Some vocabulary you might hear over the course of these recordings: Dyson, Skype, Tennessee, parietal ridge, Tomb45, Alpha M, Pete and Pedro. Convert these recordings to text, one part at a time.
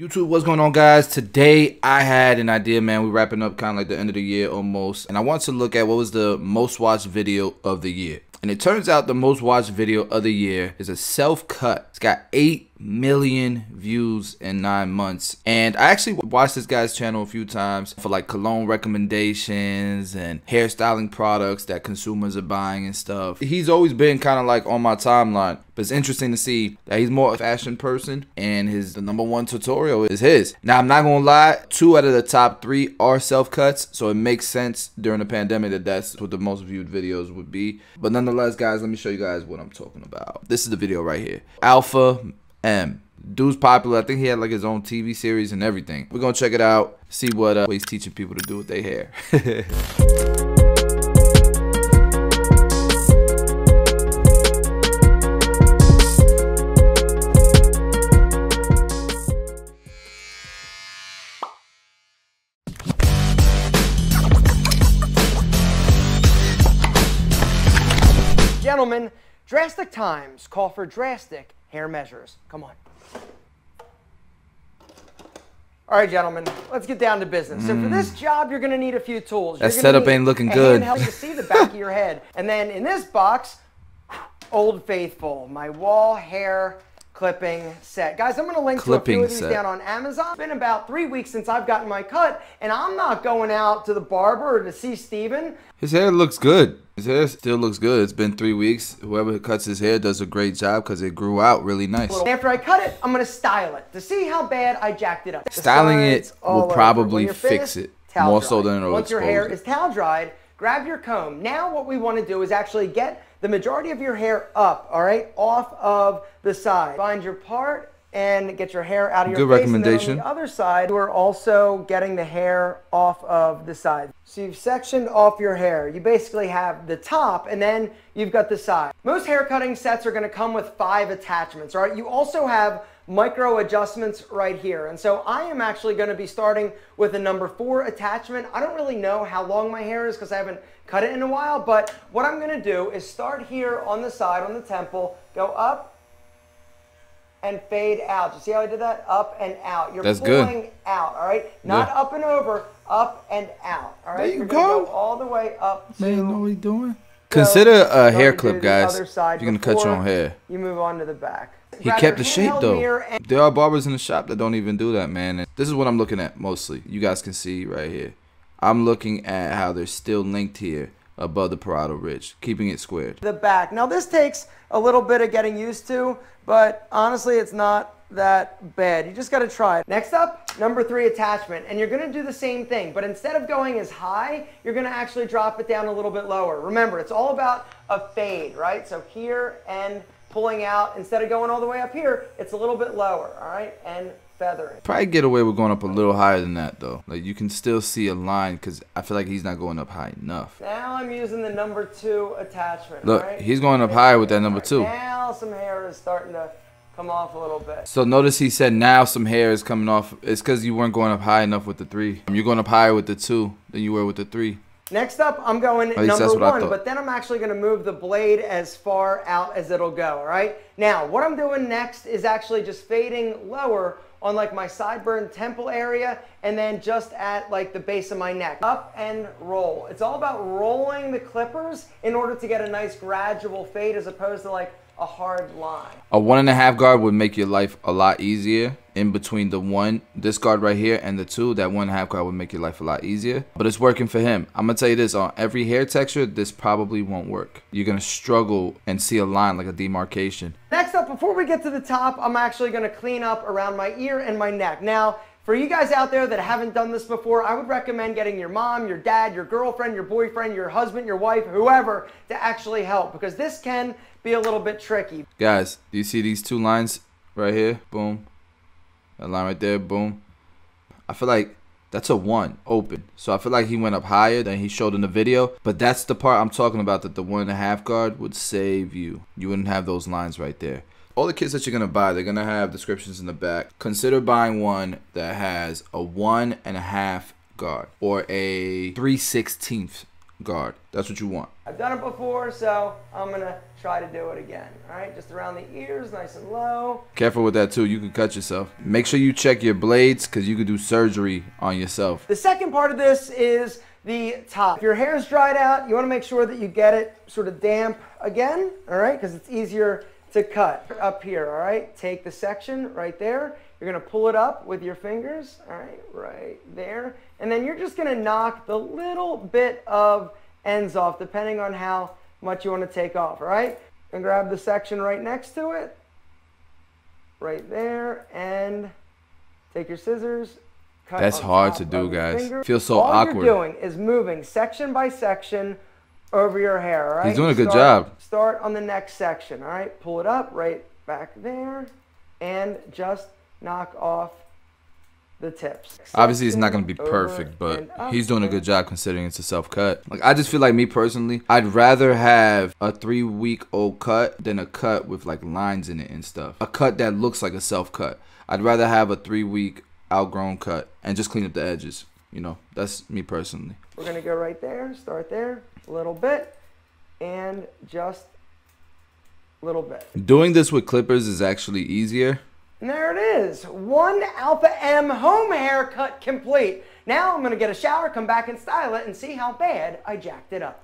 YouTube, what's going on, guys? Today I had an idea, man. We're wrapping up kind of like the end of the year almost, and I want to look at what was the most watched video of the year. And it turns out the most watched video of the year is a self-cut. It's got 8 million views in 9 months. And I actually watched this guy's channel a few times for like cologne recommendations and hairstyling products that consumers are buying and stuff. He's always been kind of like on my timeline. But it's interesting to see that he's more a fashion person and the #1 tutorial is his. Now, I'm not going to lie, 2 out of the top 3 are self-cuts. So it makes sense during the pandemic that that's what the most viewed videos would be. But nonetheless, guys, let me show you guys what I'm talking about. This is the video right here. Alpha M. Dude's popular. I think he had like his own TV series and everything. We're gonna check it out, see what he's teaching people to do with their hair. Gentlemen, drastic times call for drastic hair measures. Come on. All right, gentlemen, let's get down to business. So for this job, you're going to need a few tools. That setup ain't looking good. Help you see the back of your head. And then in this box, Old Faithful, my wall hair clipping set. Guys, I'm going to link to a few of these down on Amazon. It's been about 3 weeks since I've gotten my cut, and I'm not going out to the barber or to see Steven. His hair looks good. His hair still looks good. It's been 3 weeks. Whoever cuts his hair does a great job because it grew out really nice. After I cut it, I'm going to style it to see how bad I jacked it up. Styling it will probably fix it more so than it'll expose it. Once your hair is towel dried, grab your comb. Now what we want to do is actually get the majority of your hair up, all right, off of the side. Find your part and get your hair out of your face. Good recommendation. And on the other side, we're also getting the hair off of the side. So you've sectioned off your hair. You basically have the top and then you've got the side. Most hair cutting sets are going to come with 5 attachments, all right? You also have micro adjustments right here. And so I am actually going to be starting with the #4 attachment. I don't really know how long my hair is because I haven't cut it in a while, but what I'm going to do is start here on the side, on the temple, go up and fade out. You see how I did that? Up and out. You're pulling out, all right? Not up and over, up and out, all right? There you go. All the way up. Man, you know what we're doing? Consider a hair clip, guys, if you're going to cut your own hair. You move on to the back. He kept the shape, though. There are barbers in the shop that don't even do that, man. And this is what I'm looking at, mostly. You guys can see right here. I'm looking at how they're still linked here above the parietal ridge, keeping it squared. The back. Now, this takes a little bit of getting used to, but honestly, it's not that bad. You just got to try it. Next up, #3 attachment, and you're going to do the same thing, but instead of going as high, you're going to actually drop it down a little bit lower. Remember, it's all about a fade, right? So here and pulling out. Instead of going all the way up here, it's a little bit lower, all right? And feathering. Probably get away with going up a little higher than that, though. Like, you can still see a line because I feel like he's not going up high enough. Now I'm using the #2 attachment. Look, right? He's going up higher with that #2. Now some hair is starting to come off a little bit. So notice he said now some hair is coming off. It's because you weren't going up high enough with the 3. You're going up higher with the 2 than you were with the 3. Next up, I'm going #1, but then I'm actually going to move the blade as far out as it'll go, all right? Now, what I'm doing next is actually just fading lower on like my sideburn temple area and then just at like the base of my neck. Up and roll. It's all about rolling the clippers in order to get a nice gradual fade as opposed to like a hard line. A 1.5 guard would make your life a lot easier. In between the 1, this guard right here, and the 2, that 1.5 guard would make your life a lot easier. But it's working for him. I'm gonna tell you this, on every hair texture, this probably won't work. You're gonna struggle and see a line, like a demarcation. Next up, before we get to the top, I'm actually gonna clean up around my ear and my neck. Now, for you guys out there that haven't done this before, I would recommend getting your mom, your dad, your girlfriend, your boyfriend, your husband, your wife, whoever, to actually help, because this can be a little bit tricky. Guys, do you see these 2 lines right here? Boom. That line right there, boom. I feel like that's a 1 open. So I feel like he went up higher than he showed in the video. But that's the part I'm talking about, that the 1.5 guard would save you. You wouldn't have those lines right there. All the kits that you're going to buy, they're going to have descriptions in the back. Consider buying one that has a 1.5 guard or a 3/16 guard. That's what you want. I've done it before, so I'm gonna try to do it again. All right, just around the ears, nice and low. Careful with that too, you can cut yourself. Make sure you check your blades, because you could do surgery on yourself. The second part of this is the top. If your hair's dried out, you want to make sure that you get it sort of damp again, all right, because it's easier to cut. Up here, all right, take the section right there. You're gonna pull it up with your fingers, all right, right there. And then you're just gonna knock the little bit of ends off, depending on how much you wanna take off, all right? And grab the section right next to it, right there, and take your scissors, cut. That's hard to do, guys. Feels so awkward. All you're doing is moving section by section over your hair, all right? He's doing a good job. Start on the next section, all right? Pull it up right back there, and just knock off the tips. Obviously it's not gonna be perfect, but he's doing a good job considering it's a self cut. Like, I just feel like, me personally, I'd rather have a 3-week-old cut than a cut with like lines in it and stuff. A cut that looks like a self cut. I'd rather have a 3-week outgrown cut and just clean up the edges. You know, that's me personally. We're gonna go right there, start there, a little bit, and just a little bit. Doing this with clippers is actually easier. And there it is, one Alpha M home haircut complete. Now I'm gonna get a shower, come back and style it, and see how bad I jacked it up.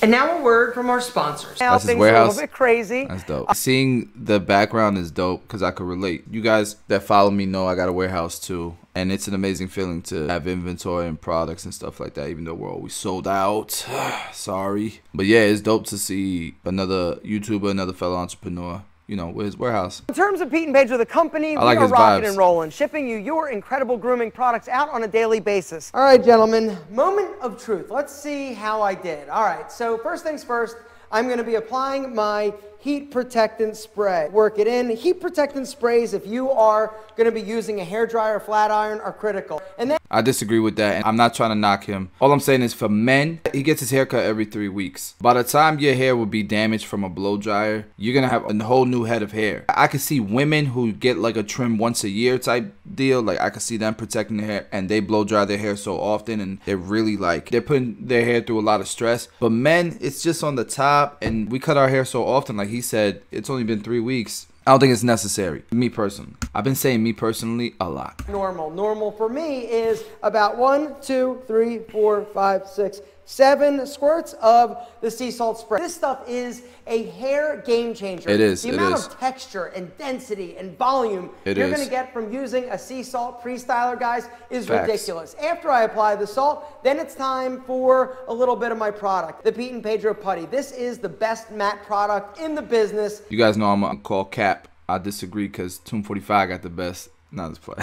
And now a word from our sponsors. Now things are a little bit crazy. That's dope. Seeing the background is dope, because I could relate. You guys that follow me know I got a warehouse too, and it's an amazing feeling to have inventory and products and stuff like that, even though we're always sold out. Sorry. But yeah, it's dope to see another YouTuber, another fellow entrepreneur, you know, with his warehouse. In terms of Pete and Pedro, the company, we are rocking and rolling, shipping you your incredible grooming products out on a daily basis. All right, gentlemen, moment of truth. Let's see how I did. All right, so first things first, I'm gonna be applying my heat protectant spray. Work it in. Heat protectant sprays, if you are gonna be using a hairdryer, flat iron, are critical. And then I disagree with that, and I'm not trying to knock him. All I'm saying is, for men, he gets his hair cut every 3 weeks. By the time your hair will be damaged from a blow dryer, you're gonna have a whole new head of hair. I could see women who get like a trim once a year type deal, like I could see them protecting their hair, and they blow dry their hair so often, and they're really like, they're putting their hair through a lot of stress. But men, it's just on the top, and we cut our hair so often, like he said, it's only been 3 weeks. I don't think it's necessary. Me personally. I've been saying me personally a lot. Normal. Normal for me is about 1, 2, 3, 4, 5, 6, 7 squirts of the sea salt spray. This stuff is a hair game changer. It is. The amount of texture and density and volume you're going to get from using a sea salt pre-styler, guys, is ridiculous. After I apply the salt, then it's time for a little bit of my product, the Pete and Pedro Putty. This is the best matte product in the business. You guys know I'm going to call cap. I disagree, because Tomb45 got the best. Not this play.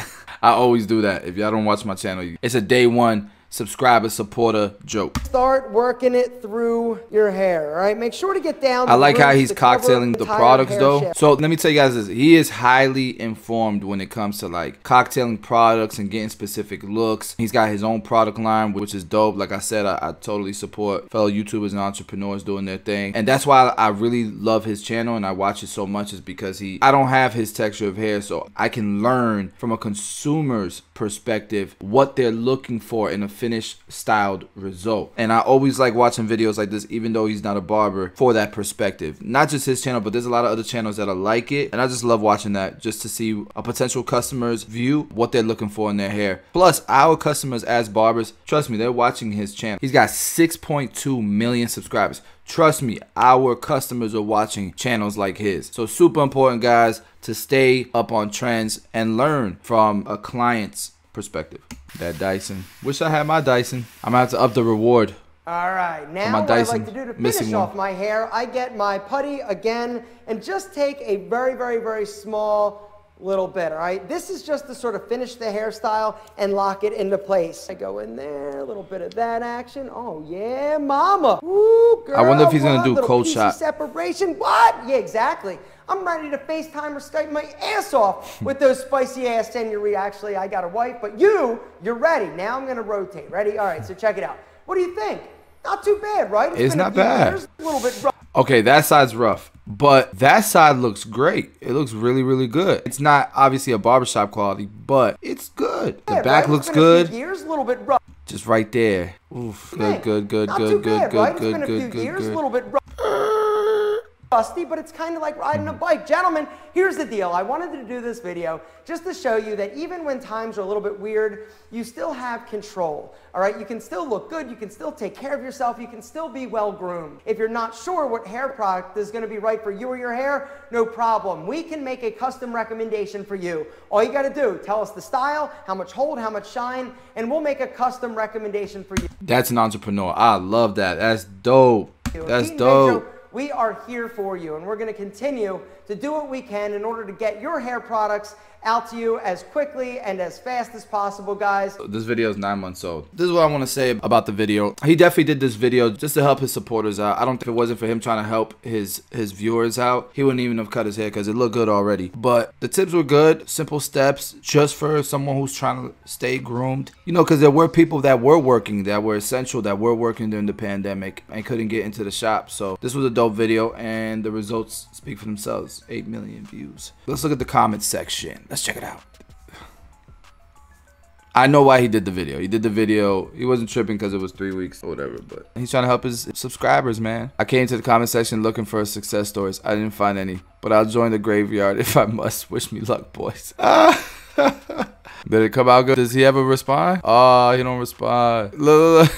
I always do that. If y'all don't watch my channel, it's a day one subscriber supporter joke. Start working it through your hair, all right? Make sure to get down. I like how he's cocktailing the products though. So let me tell you guys this. He is highly informed when it comes to like cocktailing products and getting specific looks. He's got his own product line, which is dope. Like I said, I totally support fellow YouTubers and entrepreneurs doing their thing. And that's why I really love his channel and I watch it so much, is because I don't have his texture of hair, so I can learn from a consumer's perspective what they're looking for in a finished styled result. And I always like watching videos like this, even though he's not a barber, for that perspective. Not just his channel, but there's a lot of other channels that are like it, and I just love watching that, just to see a potential customer's view, what they're looking for in their hair. Plus our customers as barbers, trust me, they're watching his channel. He's got 6.2 million subscribers. Trust me, our customers are watching channels like his. So super important, guys, to stay up on trends and learn from a client's perspective. That Dyson. Wish I had my Dyson. I'm gonna have to up the reward. All right, now what I like to do to finish off my hair, I get my putty again and just take a very, very, very small little bit, all right? This is just to sort of finish the hairstyle and lock it into place. I go in there, a little bit of that action. Oh yeah, mama. Ooh, girl, I wonder if he's gonna do cold shot separation. What? Yeah, exactly. I'm ready to FaceTime or Skype my ass off with those spicy ass senorita. Actually, I got a wife, but you're ready. Now I'm gonna rotate. Ready? All right, so check it out. What do you think? Not too bad, right? It's not bad. A little bit rough. Okay, that side's rough, but that side looks great. It looks really, really good. It's not obviously a barbershop quality, but it's good. The back looks good. Gears, a little bit rough. Just right there. Oof. Good, good, good, good, good, good, good, good, good. Rusty, but it's kind of like riding a bike. Gentlemen, here's the deal. I wanted to do this video just to show you that even when times are a little bit weird, you still have control. All right, you can still look good. You can still take care of yourself. You can still be well-groomed. If you're not sure what hair product is going to be right for you or your hair, no problem. We can make a custom recommendation for you. All you got to do, tell us the style, how much hold, how much shine, and we'll make a custom recommendation for you. That's an entrepreneur. I love that. That's dope. That's dope. We are here for you, and we're going to continue to do what we can in order to get your hair products out to you as quickly and as fast as possible, guys. This video is 9 months old. This is what I want to say about the video. He definitely did this video just to help his supporters out. I don't think if it wasn't for him trying to help his viewers out, he wouldn't even have cut his hair because it looked good already. But the tips were good, simple steps just for someone who's trying to stay groomed. You know, because there were people that were working, that were essential, that were working during the pandemic and couldn't get into the shop. So this was a dope video, and the results speak for themselves. 8 million views. Let's look at the comments section. Let's check it out. I know why he did the video. He did the video. He wasn't tripping because it was 3 weeks or whatever, but he's trying to help his subscribers, man. I came to the comment section looking for success stories. I didn't find any, but I'll join the graveyard if I must. Wish me luck, boys. Did it come out good? Does he ever respond? Oh, he don't respond. Look,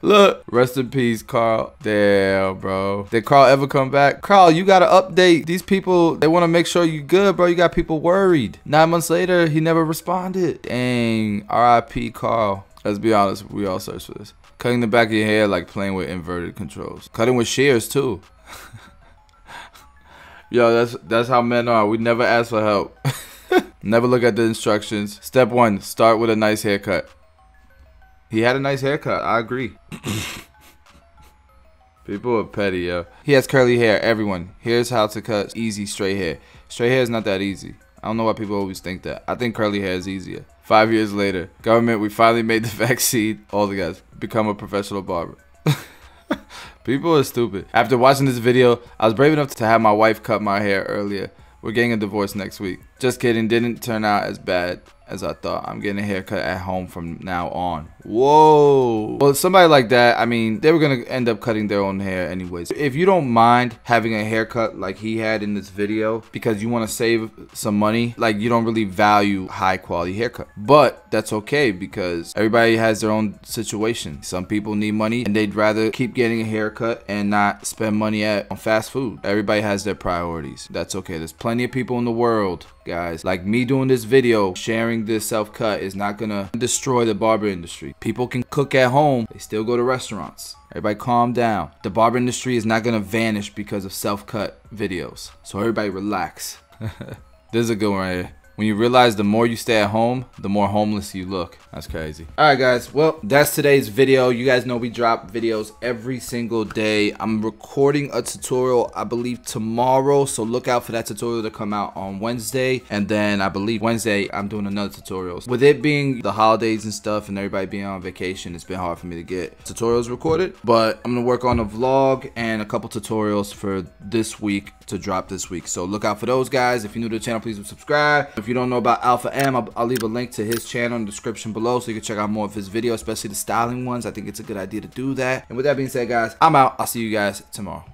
look, rest in peace, Carl. Damn, bro. Did Carl ever come back? Carl, you gotta update. These people, they wanna make sure you good, bro. You got people worried. 9 months later, he never responded. Dang, RIP Carl. Let's be honest, we all search for this. Cutting the back of your hair like playing with inverted controls. Cutting with shears too. Yo, that's how men are. We never ask for help. Never look at the instructions. Step 1, start with a nice haircut. He had a nice haircut. I agree. People are petty, yo. He has curly hair. Everyone, here's how to cut easy straight hair. Straight hair is not that easy. I don't know why people always think that. I think curly hair is easier. 5 years later, government, we finally made the vaccine. All the guys become a professional barber. People are stupid. After watching this video, I was brave enough to have my wife cut my hair earlier. We're getting a divorce next week. Just kidding. Didn't turn out as bad as I thought. I'm getting a haircut at home from now on. Whoa. Well, somebody like that, I mean, they were going to end up cutting their own hair anyways. If you don't mind having a haircut like he had in this video because you want to save some money, like you don't really value high quality haircut. But that's okay because everybody has their own situation. Some people need money and they'd rather keep getting a haircut and not spend money on fast food. Everybody has their priorities. That's okay. There's plenty of people in the world, guys, like me doing this video, sharing this self-cut is not gonna destroy the barber industry. People can cook at home, they still go to restaurants. Everybody calm down. The barber industry is not gonna vanish because of self-cut videos. So everybody relax. This is a good one right here. When you realize the more you stay at home, the more homeless you look. That's crazy. All right, guys. Well, that's today's video. You guys know we drop videos every single day. I'm recording a tutorial, I believe, tomorrow. So look out for that tutorial to come out on Wednesday. And then I believe Wednesday, I'm doing another tutorial. With it being the holidays and stuff and everybody being on vacation, it's been hard for me to get tutorials recorded. But I'm going to work on a vlog and a couple tutorials for this week to drop this week. So look out for those, guys. If you're new to the channel, please subscribe. If you don't know about Alpha M, I'll leave a link to his channel in the description below so you can check out more of his videos, especially the styling ones. I think it's a good idea to do that. And with that being said, guys, I'm out. I'll see you guys tomorrow.